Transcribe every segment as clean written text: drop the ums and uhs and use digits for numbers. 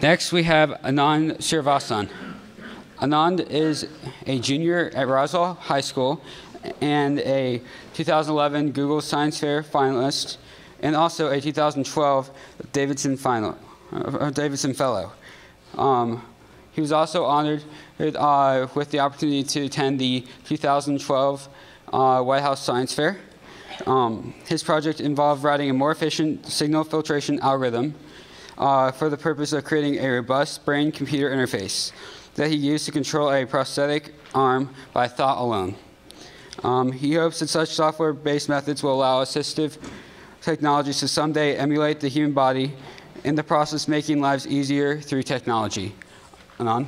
Next, we have Anand Srinivasan. Anand is a junior at Roswell High School and a 2011 Google Science Fair finalist, and also a 2012 Davidson Fellow. He was also honored with the opportunity to attend the 2012 White House Science Fair. His project involved writing a more efficient signal filtration algorithm for the purpose of creating a robust brain-computer interface that he used to control a prosthetic arm by thought alone. He hopes that such software-based methods will allow assistive technologies to someday emulate the human body, in the process making lives easier through technology. Anand.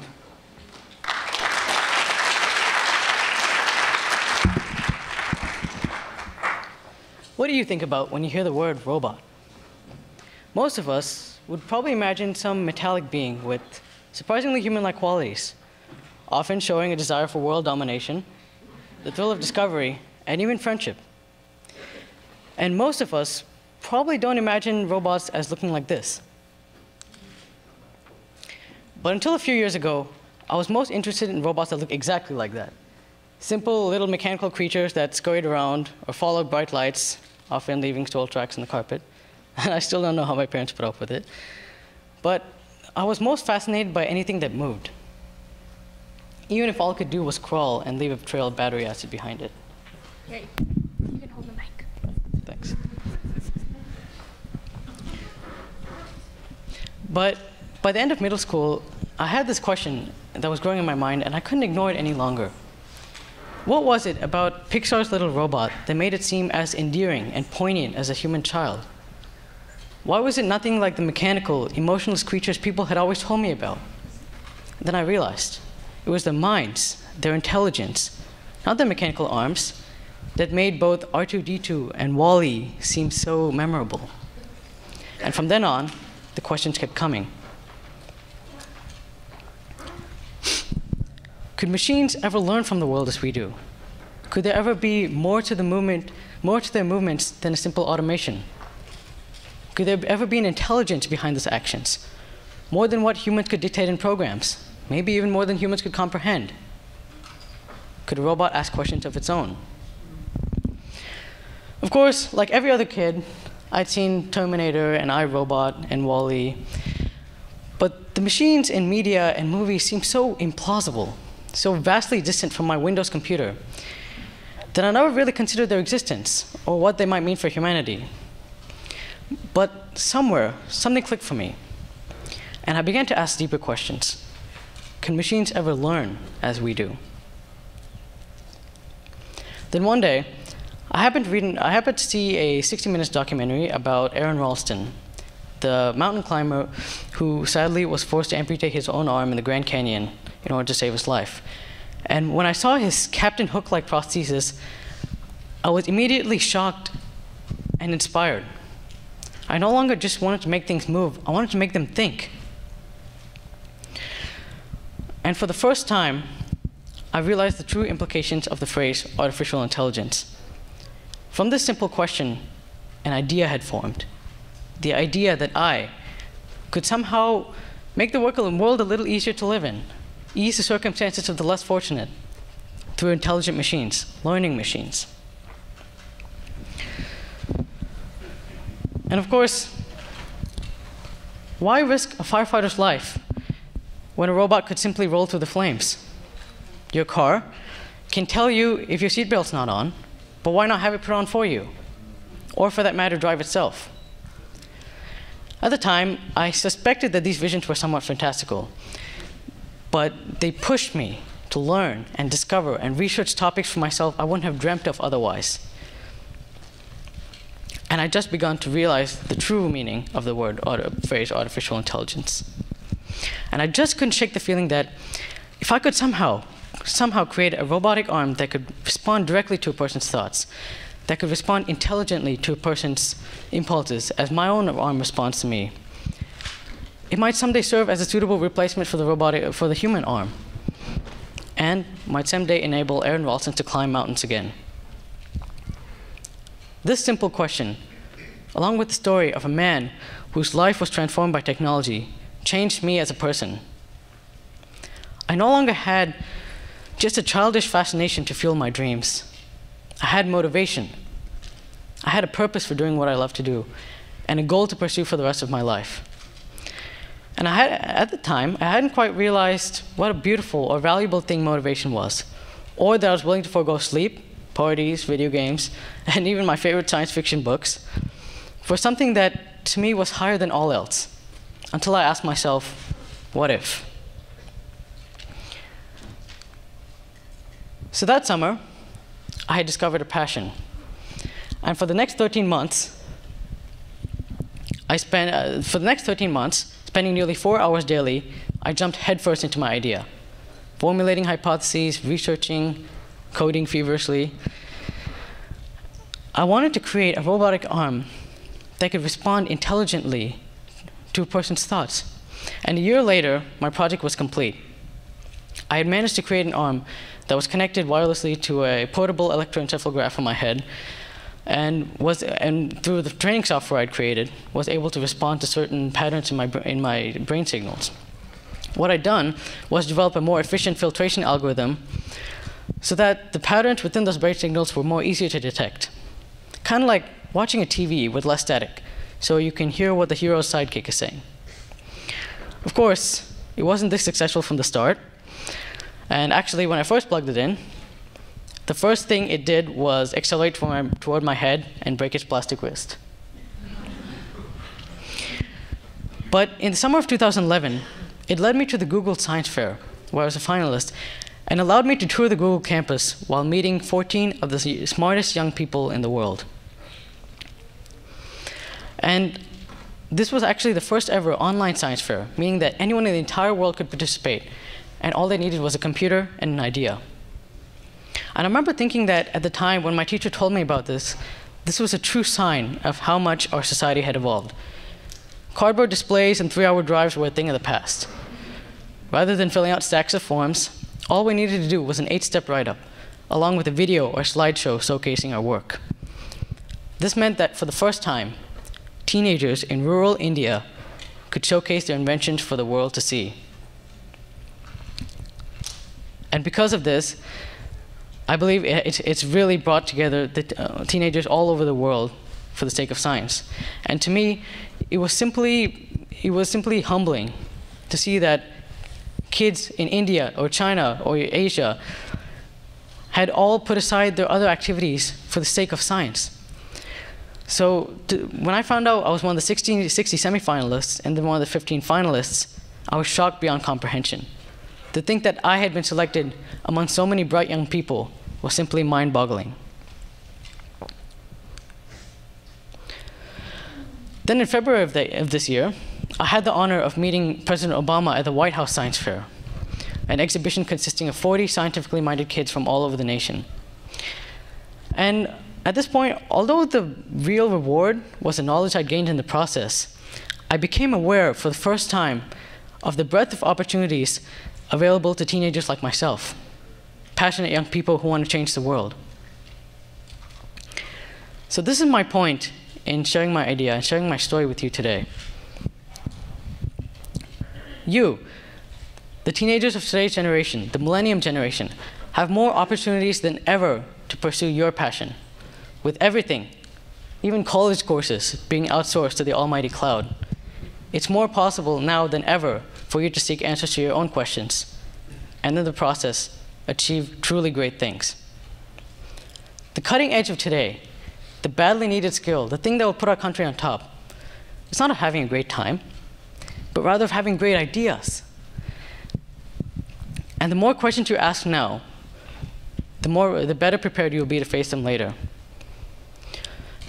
What do you think about when you hear the word robot? Most of us would probably imagine some metallic being with surprisingly human-like qualities, often showing a desire for world domination, the thrill of discovery, and even friendship. And most of us probably don't imagine robots as looking like this. But until a few years ago, I was most interested in robots that look exactly like that. Simple little mechanical creatures that scurried around or followed bright lights, often leaving sole tracks in the carpet. And I still don't know how my parents put up with it. But I was most fascinated by anything that moved, even if all it could do was crawl and leave a trail of battery acid behind it. Hey, you can hold the mic. Thanks. But by the end of middle school, I had this question that was growing in my mind, and I couldn't ignore it any longer. What was it about Pixar's little robot that made it seem as endearing and poignant as a human child? Why was it nothing like the mechanical, emotionless creatures people had always told me about? Then I realized it was their minds, their intelligence, not their mechanical arms, that made both R2-D2 and Wall-E seem so memorable. And from then on, the questions kept coming. Could machines ever learn from the world as we do? Could there ever be more to their movements than a simple automation? Could there ever be an intelligence behind those actions? More than what humans could dictate in programs? Maybe even more than humans could comprehend? Could a robot ask questions of its own? Of course, like every other kid, I'd seen Terminator and I, Robot and Wall-E. But the machines in media and movies seemed so implausible, so vastly distant from my Windows computer, that I never really considered their existence or what they might mean for humanity. But somewhere, something clicked for me, and I began to ask deeper questions. Can machines ever learn as we do? Then one day, I happened to see a 60 Minutes documentary about Aron Ralston, the mountain climber who sadly was forced to amputate his own arm in the Grand Canyon in order to save his life. And when I saw his Captain Hook-like prosthesis, I was immediately shocked and inspired. I no longer just wanted to make things move, I wanted to make them think. And for the first time, I realized the true implications of the phrase artificial intelligence. From this simple question, an idea had formed. The idea that I could somehow make the world a little easier to live in, ease the circumstances of the less fortunate through intelligent machines, learning machines. And of course, why risk a firefighter's life when a robot could simply roll through the flames? Your car can tell you if your seatbelt's not on, but why not have it put on for you? Or for that matter, drive itself. At the time, I suspected that these visions were somewhat fantastical, but they pushed me to learn and discover and research topics for myself I wouldn't have dreamt of otherwise. And I just begun to realize the true meaning of the word phrase artificial intelligence. And I just couldn't shake the feeling that if I could somehow create a robotic arm that could respond directly to a person's thoughts, that could respond intelligently to a person's impulses as my own arm responds to me, it might someday serve as a suitable replacement for the human arm, and might someday enable Aron Ralston to climb mountains again. This simple question, along with the story of a man whose life was transformed by technology, changed me as a person. I no longer had just a childish fascination to fuel my dreams. I had motivation. I had a purpose for doing what I love to do and a goal to pursue for the rest of my life. And I had, at the time, I hadn't quite realized what a beautiful or valuable thing motivation was, or that I was willing to forego sleep, parties, video games, and even my favorite science fiction books for something that, to me, was higher than all else, until I asked myself, what if? So that summer, I had discovered a passion. And for the next 13 months, spending nearly 4 hours daily, I jumped headfirst into my idea, formulating hypotheses, researching, coding feverishly. I wanted to create a robotic arm that could respond intelligently to a person's thoughts. And a year later, my project was complete. I had managed to create an arm that was connected wirelessly to a portable electroencephalograph on my head, and through the training software I'd created, was able to respond to certain patterns in my brain signals. What I'd done was develop a more efficient filtration algorithm so that the patterns within those brain signals were more easier to detect. Kind of like watching a TV with less static, so you can hear what the hero's sidekick is saying. Of course, it wasn't this successful from the start. And actually, when I first plugged it in, the first thing it did was accelerate toward my head and break its plastic wrist. But in the summer of 2011, it led me to the Google Science Fair, where I was a finalist, and allowed me to tour the Google campus while meeting 14 of the smartest young people in the world. And this was actually the first ever online science fair, meaning that anyone in the entire world could participate, and all they needed was a computer and an idea. And I remember thinking that at the time when my teacher told me about this, this was a true sign of how much our society had evolved. Cardboard displays and 3-hour drives were a thing of the past. Rather than filling out stacks of forms, all we needed to do was an 8-step write-up, along with a video or slideshow showcasing our work. This meant that for the first time, teenagers in rural India could showcase their inventions for the world to see. And because of this, I believe it's really brought together the teenagers all over the world for the sake of science. And to me, it was simply humbling to see that kids in India or China or Asia had all put aside their other activities for the sake of science. So when I found out I was one of the 60 semifinalists and then one of the 15 finalists, I was shocked beyond comprehension. To think that I had been selected among so many bright young people was simply mind-boggling. Then in February of this year, I had the honor of meeting President Obama at the White House Science Fair, an exhibition consisting of 40 scientifically minded kids from all over the nation. And at this point, although the real reward was the knowledge I'd gained in the process, I became aware for the first time of the breadth of opportunities available to teenagers like myself, passionate young people who want to change the world. So this is my point in sharing my idea and sharing my story with you today. You, the teenagers of today's generation, the millennium generation, have more opportunities than ever to pursue your passion, with everything, even college courses, being outsourced to the almighty cloud. It's more possible now than ever for you to seek answers to your own questions, and in the process, achieve truly great things. The cutting edge of today, the badly needed skill, the thing that will put our country on top, it's not of having a great time, but rather of having great ideas. And the more questions you ask now, the better prepared you will be to face them later.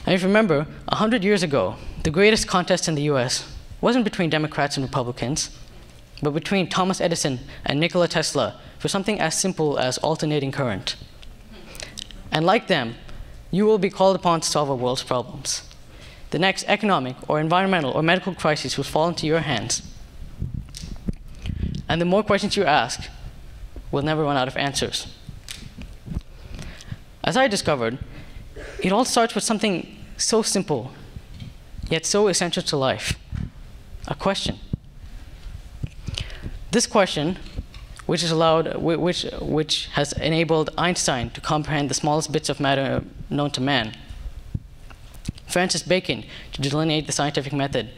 And if you remember, 100 years ago, the greatest contest in the US wasn't between Democrats and Republicans, but between Thomas Edison and Nikola Tesla for something as simple as alternating current. And like them, you will be called upon to solve our world's problems. The next economic or environmental or medical crisis will fall into your hands. And the more questions you ask, we'll never run out of answers. As I discovered, it all starts with something so simple, yet so essential to life, a question. This question, which is allowed, which has enabled Einstein to comprehend the smallest bits of matter known to man, Francis Bacon to delineate the scientific method,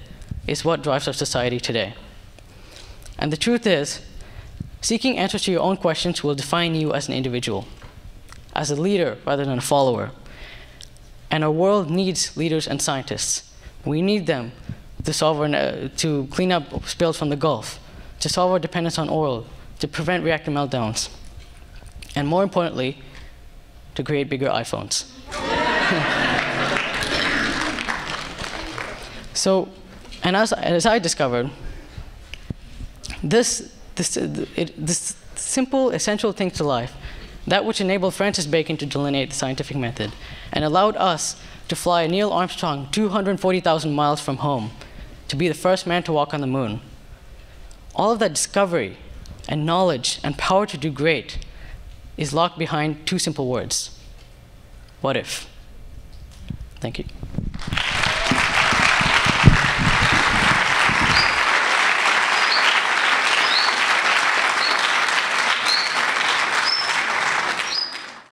is what drives our society today. And the truth is, seeking answers to your own questions will define you as an individual, as a leader rather than a follower. And our world needs leaders and scientists. We need them to solve to clean up spills from the Gulf, to solve our dependence on oil, to prevent reactor meltdowns, and more importantly, to create bigger iPhones. So, and as I discovered, this simple, essential thing to life, that which enabled Francis Bacon to delineate the scientific method and allowed us to fly Neil Armstrong 240,000 miles from home to be the first man to walk on the moon. All of that discovery and knowledge and power to do great is locked behind two simple words. What if? Thank you.